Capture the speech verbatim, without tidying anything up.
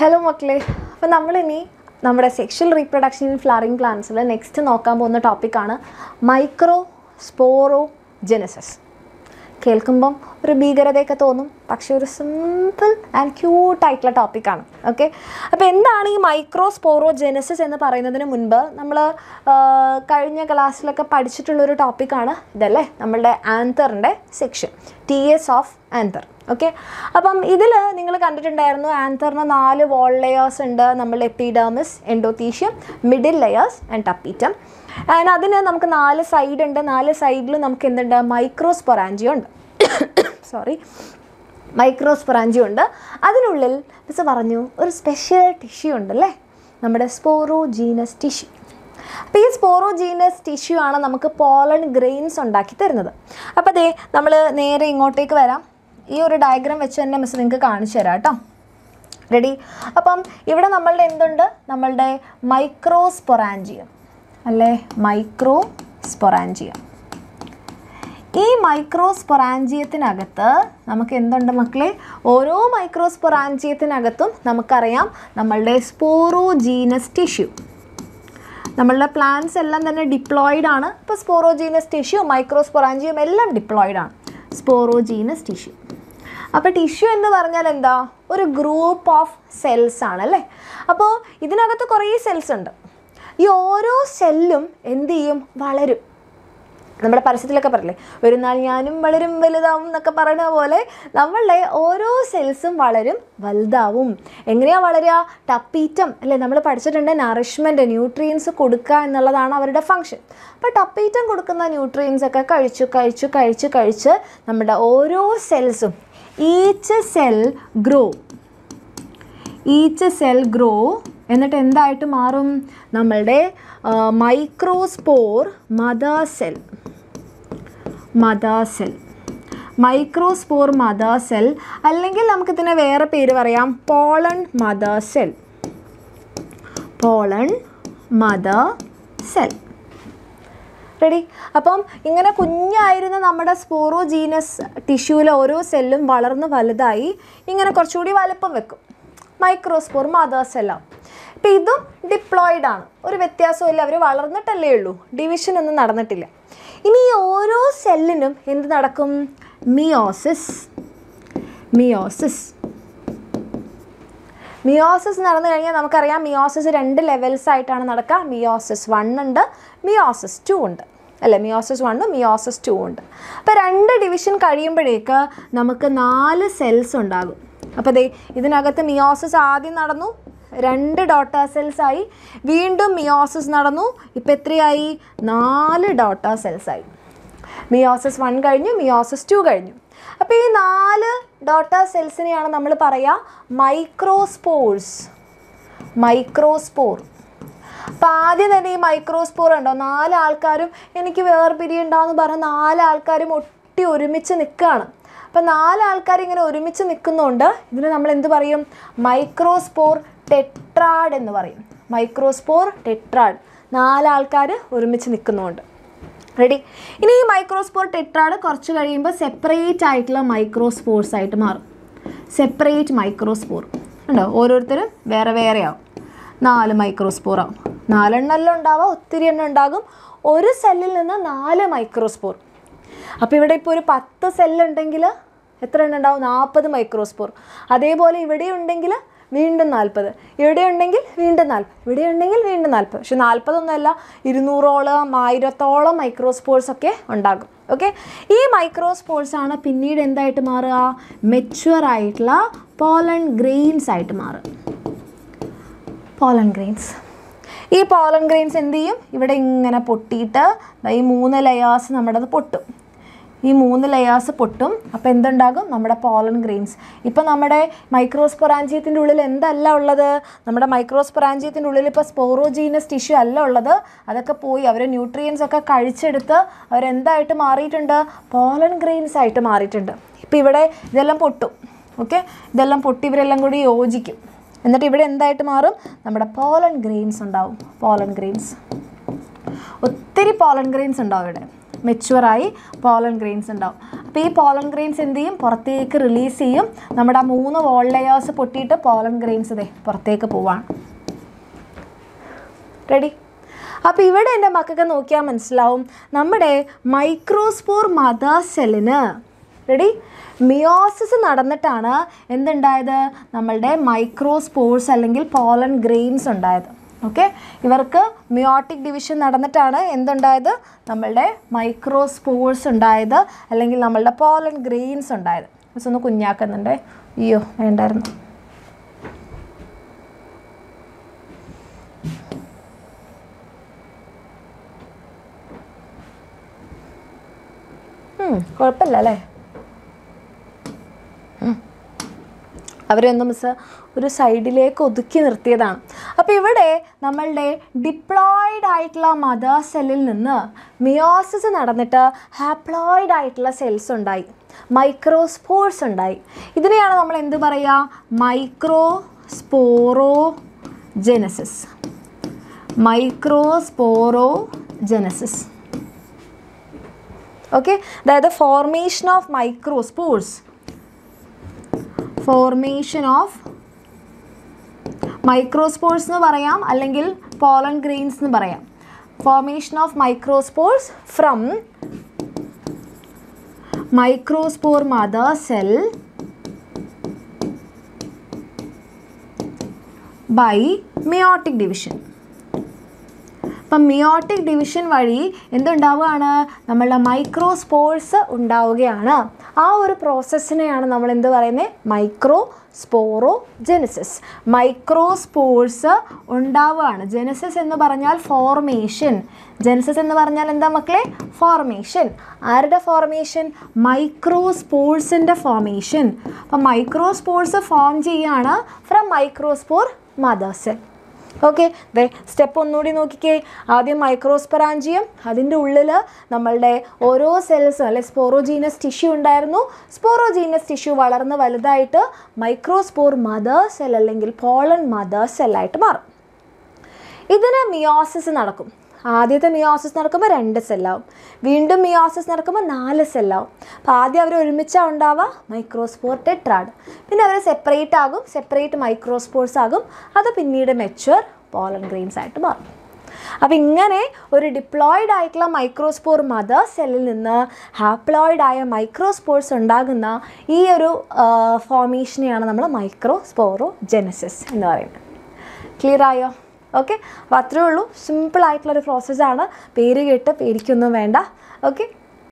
Hello മക്കളെ, അപ്പോൾ നമ്മളിനി നമ്മുടെ സെക്ഷൽ റീപ്രൊഡക്ഷൻ ഇൻ ഫ്ലവറിംഗ് പ്ലാന്റ്സിൽ നെക്സ്റ്റ് നോക്കാൻ പോകുന്ന ടോപ്പിക്കാണ് മൈക്രോസ്പോറോജെനസിസ്. കേൾക്കുമ്പം ഒരു ഭീകരതയൊക്കെ തോന്നും, പക്ഷേ ഒരു സിമ്പിൾ ആൻഡ് ക്യൂട്ടായിട്ടുള്ള ടോപ്പിക്കാണ്. ഓക്കെ, അപ്പോൾ എന്താണ് ഈ മൈക്രോസ്പോറോജെനസിസ് എന്ന് പറയുന്നതിന് മുൻപ് നമ്മൾ കഴിഞ്ഞ ക്ലാസ്സിലൊക്കെ പഠിച്ചിട്ടുള്ളൊരു ടോപ്പിക്കാണ് ഇതല്ലേ, നമ്മളുടെ ആന്തറിൻ്റെ section T S of anther. Okay, അപ്പം ഇതിൽ നിങ്ങൾ കണ്ടിട്ടുണ്ടായിരുന്നു ആന്തറിന് നാല് വോൾ ലെയേഴ്സ് ഉണ്ട്. നമ്മൾ epidermis, endothecium, middle layers and tapetum. And അതിന് നമുക്ക് നാല് സൈഡ് ഉണ്ട്. നാല് സൈഡിൽ നമുക്ക് എന്തുണ്ട്? മൈക്രോസ്പൊറാഞ്ചിയ ഉണ്ട്. സോറി മൈക്രോസ്പൊറാഞ്ചിയ ഉണ്ട്. അതിനുള്ളിൽ മിസ് പറഞ്ഞു ഒരു സ്പെഷ്യൽ ടിഷ്യൂ ഉണ്ടല്ലേ, നമ്മുടെ സ്പോറോജീനസ് ടിഷ്യൂ. അപ്പോൾ ഈ സ്പോറോജീനസ് ടിഷ്യൂ ആണ് നമുക്ക് പോളൺ ഗ്രെയിൻസ് ഉണ്ടാക്കി തരുന്നത്. അപ്പോൾ അതേ നമ്മൾ നേരെ ഇങ്ങോട്ടേക്ക് വരാം. ഈ ഒരു ഡയഗ്രാം വെച്ച് തന്നെ മിസ് നിങ്ങൾക്ക് കാണിച്ചു തരാം കേട്ടോ. റെഡി? അപ്പം ഇവിടെ നമ്മളുടെ എന്തുണ്ട്? നമ്മളുടെ മൈക്രോസ്പൊറാഞ്ചിയം അല്ലേ, മൈക്രോസ്പൊറാഞ്ചിയം. ഈ മൈക്രോസ്പൊറാഞ്ചിയത്തിനകത്ത് നമുക്ക് എന്തുണ്ട് മക്കളെ? ഓരോ മൈക്രോസ്പൊറാഞ്ചിയത്തിനകത്തും നമുക്കറിയാം നമ്മളുടെ സ്പോറോജീനസ് ടിഷ്യൂ. നമ്മളുടെ പ്ലാന്റ്സ് എല്ലാം തന്നെ ഡിപ്ലോയിഡ് ആണ്. ഇപ്പോൾ സ്പോറോജീനസ് ടിഷ്യൂ, മൈക്രോസ്പൊറാഞ്ചിയം എല്ലാം ഡിപ്ലോയിഡ് ആണ്. Sporogenous tissue. അപ്പോൾ ടിഷ്യൂ എന്ന് പറഞ്ഞാൽ എന്താ? ഒരു ഗ്രൂപ്പ് ഓഫ് സെൽസ് ആണല്ലേ. അപ്പോൾ ഇതിനകത്ത് കുറേ സെൽസ് ഉണ്ട്. ഈ ഓരോ സെല്ലും എന്ത് ചെയ്യും? വളരും. നമ്മുടെ പരസ്യത്തിലൊക്കെ പറയില്ലേ, ഒരു നാൾ ഞാനും വളരും വലുതാവും എന്നൊക്കെ പറയുന്ന പോലെ നമ്മളുടെ ഓരോ സെൽസും വളരും, വലുതാവും. എങ്ങനെയാണ് വളരുക? ടപ്പീറ്റം അല്ലേ, നമ്മൾ പഠിച്ചിട്ടുണ്ട് നറിഷ്മെൻറ്റ്, ന്യൂട്രിയൻസ് കൊടുക്കുക എന്നുള്ളതാണ് അവരുടെ ഫങ്ഷൻ. അപ്പോൾ ടപ്പീറ്റം കൊടുക്കുന്ന ന്യൂട്രിയൻസൊക്കെ കഴിച്ചു കഴിച്ചു കഴിച്ച് കഴിച്ച് നമ്മുടെ ഓരോ സെൽസും each cell grow each cell grow എന്നിട്ട് എന്തായിട്ട് മാറും? നമ്മളുടെ microspore mother cell mother cell microspore mother cell, അല്ലെങ്കിൽ നമുക്കിതിനെ വേറെ പേര് പറയാം, pollen mother cell pollen mother cell. Ready? അപ്പം ഇങ്ങനെ കുഞ്ഞായിരുന്ന നമ്മുടെ സ്പോറോജീനസ് ടിഷ്യൂവിലെ ഓരോ സെല്ലും വളർന്ന് വലുതായി ഇങ്ങനെ കുറച്ചുകൂടി വലുപ്പം വെക്കും, മൈക്രോസ്പോർ മദർ സെല്ലാം. ഇപ്പം ഇതും ഡിപ്ലോയിഡാണ്, ഒരു വ്യത്യാസമില്ല, അവർ വളർന്നിട്ടല്ലേ ഉള്ളൂ, ഡിവിഷൻ ഒന്നും നടന്നിട്ടില്ല. ഇനി ഈ ഓരോ സെല്ലിനും എന്ത് നടക്കും? മിയോസിസ് മിയോസിസ് മിയോസിസ് നടന്നു കഴിഞ്ഞാൽ നമുക്കറിയാം മിയോസിസ് രണ്ട് ലെവൽസ് ആയിട്ടാണ് നടക്കുക. മിയോസിസ് വൺ ഉണ്ട്, മിയോസിസ് ടു ഉണ്ട് അല്ലേ, മിയോസിസ് വണ്ണും മിയോസിസ് ടു ഉണ്ട്. അപ്പോൾ രണ്ട് ഡിവിഷൻ കഴിയുമ്പോഴേക്ക് നമുക്ക് നാല് സെൽസ് ഉണ്ടാകും. അപ്പോൾ ദേ ഇതിനകത്ത് മിയോസിസ് ആദ്യം നടന്നു, രണ്ട് ഡോട്ടർ സെൽസായി. വീണ്ടും മിയോസിസ് നടന്നു, ഇപ്പം എത്രയായി? നാല് ഡോട്ടർ സെൽസായി. മിയോസിസ് വൺ കഴിഞ്ഞു, മിയോസിസ് ടു കഴിഞ്ഞു. അപ്പോൾ ഈ നാല് ഡോട്ടർ സെൽസിനെയാണ് നമ്മൾ പറയുക മൈക്രോസ്പോർസ് മൈക്രോസ്പോർ. അപ്പോൾ ആദ്യം തന്നെ ഈ മൈക്രോസ്പോർ ഉണ്ടോ, നാലാൾക്കാരും എനിക്ക് വേർപിരിയുണ്ടാവെന്ന് പറഞ്ഞാൽ നാലാൾക്കാരും ഒട്ടി ഒരുമിച്ച് നിൽക്കുകയാണ്. അപ്പം നാലാൾക്കാർ ഇങ്ങനെ ഒരുമിച്ച് നിൽക്കുന്നതുകൊണ്ട് ഇതിന് നമ്മൾ എന്ത് പറയും? മൈക്രോസ്പോർ ടെട്രാഡ് എന്ന് പറയും. മൈക്രോസ്പോർ ടെട്രാഡ്, നാലാൾക്കാർ ഒരുമിച്ച് നിൽക്കുന്നുണ്ട്. റെഡി? ഇനി ഈ മൈക്രോസ്പോർ ടെട്രാഡ് കുറച്ച് കഴിയുമ്പോൾ സെപ്പറേറ്റ് ആയിട്ടുള്ള മൈക്രോസ്പോർസ് ആയിട്ട് മാറും. സെപ്പറേറ്റ് മൈക്രോസ്പോർ ഉണ്ടോ, ഓരോരുത്തരും വേറെ വേറെ ആവും, നാല് മൈക്രോസ്പോർ ആവും. നാലെണ്ണെല്ലാം ഉണ്ടാവാം, ഒത്തിരി എണ്ണം ഉണ്ടാകും. ഒരു സെല്ലിൽ നിന്ന് നാല് മൈക്രോസ്പോർ. അപ്പോൾ ഇവിടെ ഇപ്പോൾ ഒരു പത്ത് സെല്ലുണ്ടെങ്കിൽ എത്ര എണ്ണം ഉണ്ടാവും? നാൽപ്പത് മൈക്രോസ്പോർ. അതേപോലെ ഇവിടെ ഉണ്ടെങ്കിൽ വീണ്ടും നാൽപ്പത്, ഇവിടെ ഉണ്ടെങ്കിൽ വീണ്ടും നാൽപ്പത്, ഇവിടെ ഉണ്ടെങ്കിൽ വീണ്ടും നാൽപ്പത്. പക്ഷെ നാൽപ്പതൊന്നുമല്ല, ഇരുന്നൂറോളം ആയിരത്തോളം മൈക്രോസ്പോർസൊക്കെ ഉണ്ടാകും. ഓക്കെ, ഈ മൈക്രോസ്പോർസാണ് പിന്നീട് എന്തായിട്ട് മാറുക? മെച്വർ ആയിട്ടുള്ള പോളൺ ഗ്രെയിൻസ് ആയിട്ട് മാറുക. പോളൺ ഗ്രെയിൻസ് ഈ പോളൺ ഗ്രെയിൻസ് എന്ത് ചെയ്യും? ഇവിടെ ഇങ്ങനെ പൊട്ടിയിട്ട് ഈ മൂന്ന് ലെയേഴ്സ് നമ്മുടെ അത് പൊട്ടും. ഈ മൂന്ന് ലെയേഴ്സ് പൊട്ടും. അപ്പോൾ എന്തുണ്ടാകും? നമ്മുടെ പോളൺ ഗ്രെയിൻസ്. ഇപ്പോൾ നമ്മുടെ മൈക്രോസ്പൊറാഞ്ചിയത്തിൻ്റെ ഉള്ളിൽ എന്തല്ല ഉള്ളത്? നമ്മുടെ മൈക്രോസ്പൊറാഞ്ചിയത്തിൻ്റെ ഉള്ളിൽ ഇപ്പോൾ സ്പോറോജീനസ് ടിഷ്യൂ അല്ല ഉള്ളത്. അതൊക്കെ പോയി, അവർ ന്യൂട്രിയൻസ് ഒക്കെ കഴിച്ചെടുത്ത് അവരെന്തായിട്ട് മാറിയിട്ടുണ്ട്? പോളൺ ഗ്രെയിൻസ് ആയിട്ട് മാറിയിട്ടുണ്ട്. ഇപ്പോൾ ഇവിടെ ഇതെല്ലാം പൊട്ടും. ഓക്കെ, ഇതെല്ലാം പൊട്ടി ഇവരെല്ലാം കൂടി യോജിക്കും. എന്നിട്ട് ഇവിടെ എന്തായിട്ട് മാറും? നമ്മുടെ പോളൺ ഗ്രെയിൻസ് ഉണ്ടാവും. പോളൺ ഗ്രെയിൻസ്, ഒത്തിരി പോളൺ ഗ്രെയിൻസ് ഉണ്ടാവും ഇവിടെ. മെച്യൂറായി പോളൻ ഗ്രെയിൻസ് ഉണ്ടാവും. അപ്പോൾ ഈ പോളൻ ഗ്രെയിൻസ് എന്ത് ചെയ്യും? പുറത്തേക്ക് റിലീസ് ചെയ്യും. നമ്മുടെ ആ മൂന്ന് വോൾ ലെയേഴ്സ് പൊട്ടിയിട്ട് പോളൻ ഗ്രെയിൻസ് ഇതേ പുറത്തേക്ക് പോവാണ്. റെഡി? അപ്പോൾ ഇവിടെ എൻ്റെ മക്കൊക്കെ നോക്കിയാൽ മനസ്സിലാവും, നമ്മുടെ മൈക്രോസ്പോർ മദർ സെല്ലിന് റെഡി മിയോസിസ് നടന്നിട്ടാണ് എന്തുണ്ടായത്, നമ്മളുടെ മൈക്രോസ്പോർസ് അല്ലെങ്കിൽ പോളൻ ഗ്രെയിൻസ് ഉണ്ടായത്. ഓക്കെ, ഇവർക്ക് മിയോട്ടിക് ഡിവിഷൻ നടന്നിട്ടാണ് എന്തുണ്ടായത്, നമ്മളുടെ മൈക്രോസ്പോർസ് ഉണ്ടായത് അല്ലെങ്കിൽ നമ്മളുടെ പോളൻ ഗ്രെയിൻസ് ഉണ്ടായത്. പക്ഷെ ഒന്ന് കുഞ്ഞാക്കുന്നുണ്ടേ, അയ്യോ വേണ്ടായിരുന്നു. കുഴപ്പമില്ല അല്ലേ? അവരെയൊന്നും മിസ് ഒരു സൈഡിലേക്ക് ഒതുക്കി നിർത്തിയതാണ്. അപ്പോൾ ഇവിടെ നമ്മളുടെ ഡിപ്ലോയിഡ് ആയിട്ടുള്ള മദർ സെല്ലിൽ നിന്ന് മിയോസിസ് നടന്നിട്ട് ഹാപ്ലോയിഡ് ആയിട്ടുള്ള സെൽസ് ഉണ്ടായി, മൈക്രോസ്പോർസ് ഉണ്ടായി. ഇതിനെയാണ് നമ്മൾ എന്ത് പറയുക, മൈക്രോസ്പോറോജെനസിസ്, മൈക്രോസ്പോറോജെനസിസ്. ഓക്കെ, അതായത് formation of microspores, formation of microspores എന്ന് പറയാം, അല്ലെങ്കിൽ പോളൻ ഗ്രെയിൻസ് എന്ന് പറയാം. Formation of microspores from microspore mother cell by meiotic division. അപ്പം മിയോട്ടിക് ഡിവിഷൻ വഴി എന്തുണ്ടാവുകയാണ്, നമ്മളുടെ മൈക്രോസ്പോർസ് ഉണ്ടാവുകയാണ്. ആ ഒരു പ്രോസസ്സിനെയാണ് നമ്മൾ എന്ത് പറയുന്നത്, മൈക്രോസ്പോറോജെനസിസ്. മൈക്രോസ്പോർസ് ഉണ്ടാവുകയാണ്. ജെനസിസ് എന്ന് പറഞ്ഞാൽ ഫോർമേഷൻ, ജെനസിസ് എന്ന് പറഞ്ഞാൽ എന്താ മക്കളെ, ഫോർമേഷൻ. ആരുടെ ഫോർമേഷൻ, മൈക്രോസ്പോർസിൻ്റെ ഫോർമേഷൻ. അപ്പം മൈക്രോസ്പോർസ് ഫോം ചെയ്യുകയാണ് from microspore mother cell. Okay, ദേ സ്റ്റെപ്പ് ഒന്നുകൂടി നോക്കിക്കേ. ആദ്യം മൈക്രോസ്പൊറാഞ്ചിയം, അതിൻ്റെ ഉള്ളിൽ നമ്മളുടെ ഓരോ സെൽസ് അല്ലെ സ്പോറോജീനസ് ടിഷ്യൂ ഉണ്ടായിരുന്നു. സ്പോറോജീനസ് ടിഷ്യൂ വളർന്ന് വലുതായിട്ട് മൈക്രോസ്പോർ മദർ സെൽ അല്ലെങ്കിൽ പോളൻ മദർ സെല്ലായിട്ട് മാറും. ഇതിന് മിയോസിസ് നടക്കും. ആദ്യത്തെ മിയോസിസ് നടക്കുമ്പോൾ രണ്ട് സെല്ലാവും, വീണ്ടും മിയോസിസ് നടക്കുമ്പോൾ നാല് സെല്ലാവും. അപ്പോൾ ആദ്യം അവർ ഒരുമിച്ചാണ് ഉണ്ടാവുക, മൈക്രോസ്പോർ ടെട്രാഡ്. പിന്നെ അവർ സെപ്പറേറ്റ് ആകും, സെപ്പറേറ്റ് മൈക്രോസ്പോർസ് ആകും. അത് പിന്നീട് മെച്യൂർ പോളൻ ഗ്രെയിൻസ് ആയിട്ട് മാറും. അപ്പോൾ ഇങ്ങനെ ഒരു ഡിപ്ലോയിഡ് ആയിട്ടുള്ള മൈക്രോസ്പോർ മദർ സെല്ലിൽ നിന്ന് ഹാപ്ലോയിഡ് ആയ മൈക്രോസ്പോർസ് ഉണ്ടാകുന്ന ഈ ഒരു ഫോർമേഷനെയാണ് നമ്മൾ മൈക്രോസ്പോറോജെനസിസ് എന്ന് പറയുന്നത്. ക്ലിയർ ആയോ? ഓക്കെ, അപ്പോൾ അത്രയേ ഉള്ളൂ. സിമ്പിളായിട്ടുള്ളൊരു പ്രോസസ്സാണ്, പേര് കേട്ട് പേടിക്കൊന്നും വേണ്ട. ഓക്കെ.